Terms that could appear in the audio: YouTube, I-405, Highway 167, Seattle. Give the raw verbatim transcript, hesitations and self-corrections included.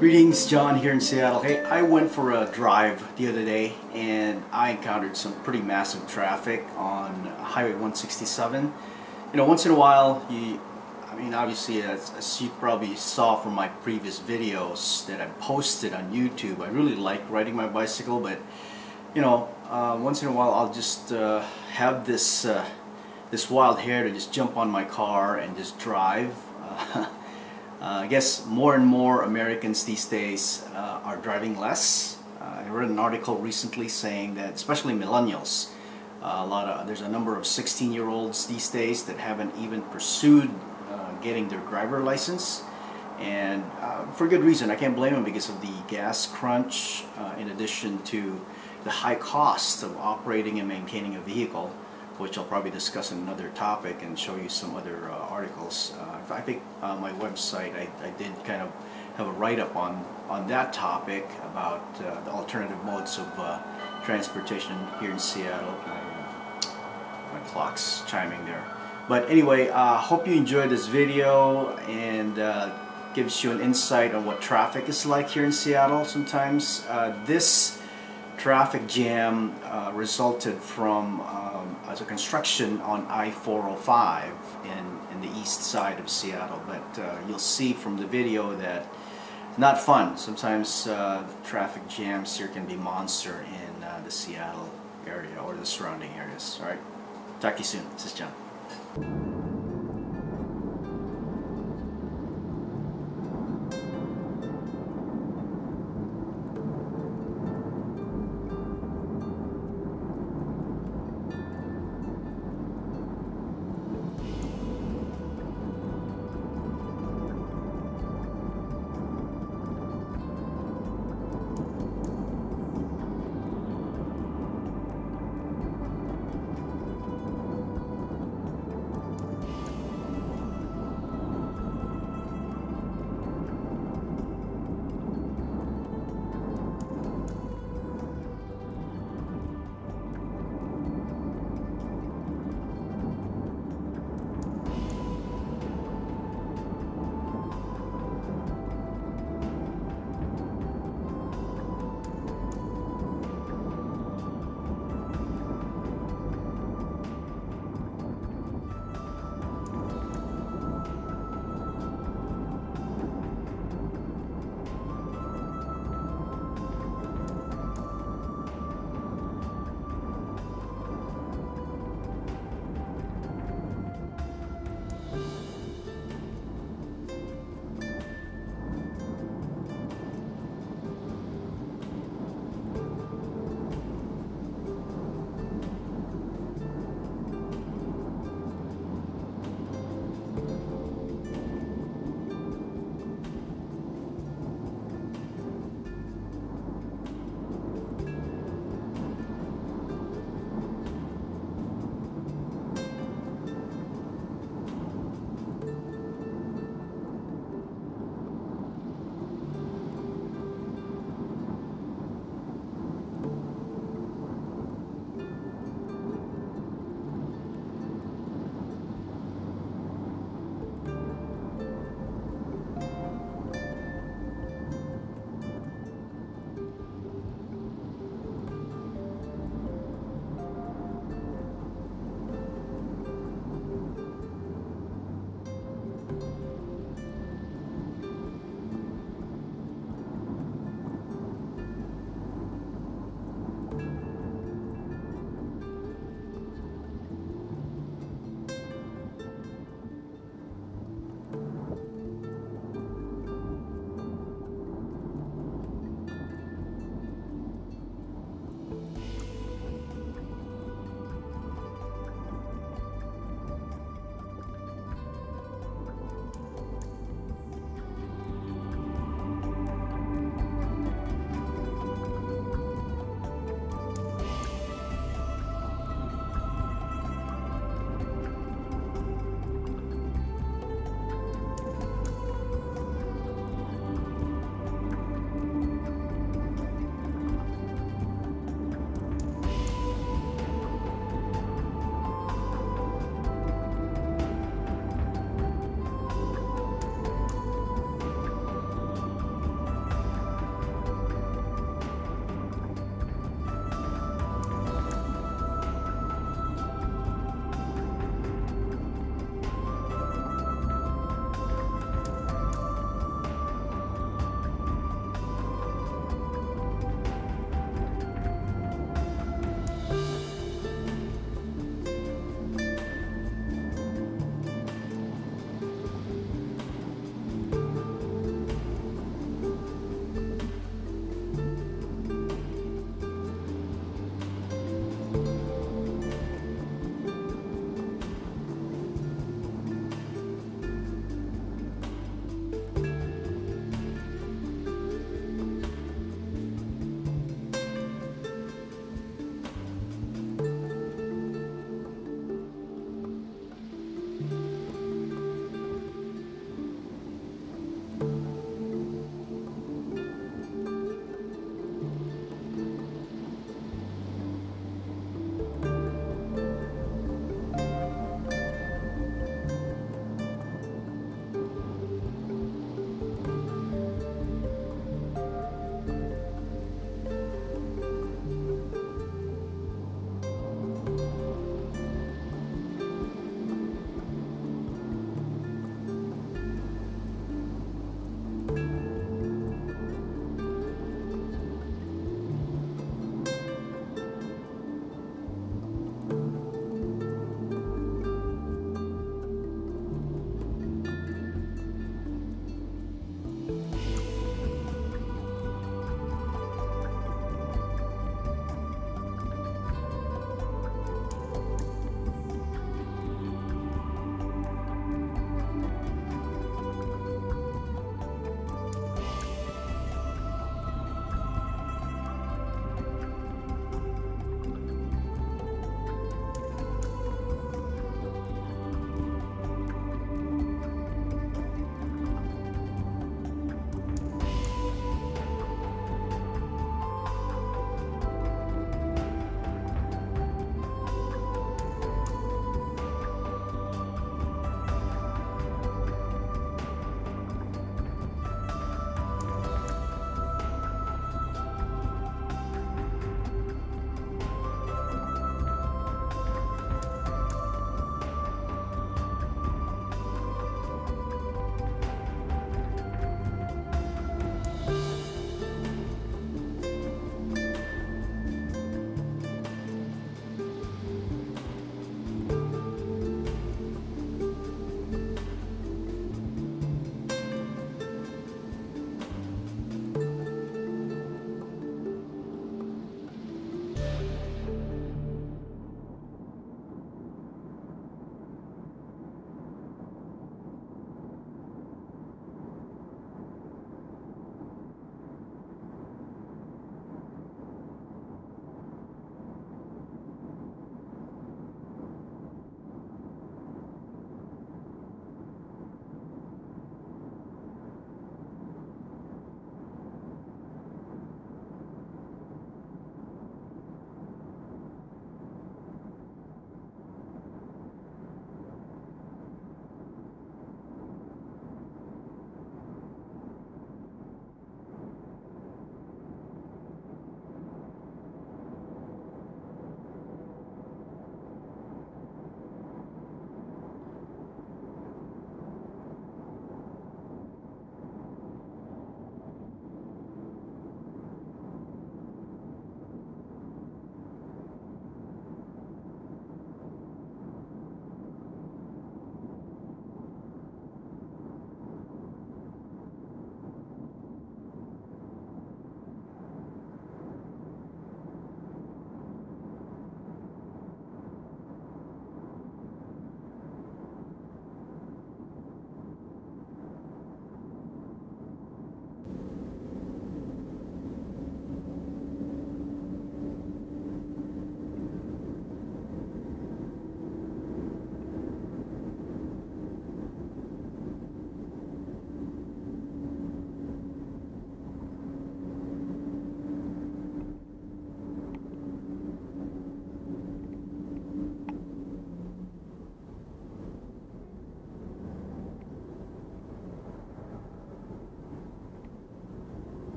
Greetings, John here in Seattle. Hey, I went for a drive the other day and I encountered some pretty massive traffic on Highway one sixty-seven. You know, once in a while, you, I mean, obviously, as, as you probably saw from my previous videos that I posted on YouTube, I really like riding my bicycle, but, you know, uh, once in a while, I'll just uh, have this, uh, this wild hair to just jump on my car and just drive. Uh, Uh, I guess more and more Americans these days uh, are driving less. Uh, I read an article recently saying that, especially millennials, uh, a lot of there's a number of sixteen-year-olds these days that haven't even pursued uh, getting their driver license, and uh, for good reason. I can't blame them because of the gas crunch, uh, in addition to the high cost of operating and maintaining a vehicle, which I'll probably discuss in another topic and show you some other uh, articles. Uh, I think uh, my website, I, I did kind of have a write-up on, on that topic about uh, the alternative modes of uh, transportation here in Seattle. My, my clock's chiming there. But anyway, I uh, hope you enjoyed this video and uh, gives you an insight on what traffic is like here in Seattle sometimes. Uh, this traffic jam uh, resulted from um, as a construction on I four oh five in, in the east side of Seattle, but uh, you'll see from the video that not fun. Sometimes uh, the traffic jams here can be monster in uh, the Seattle area or the surrounding areas. All right, talk to you soon. This is John.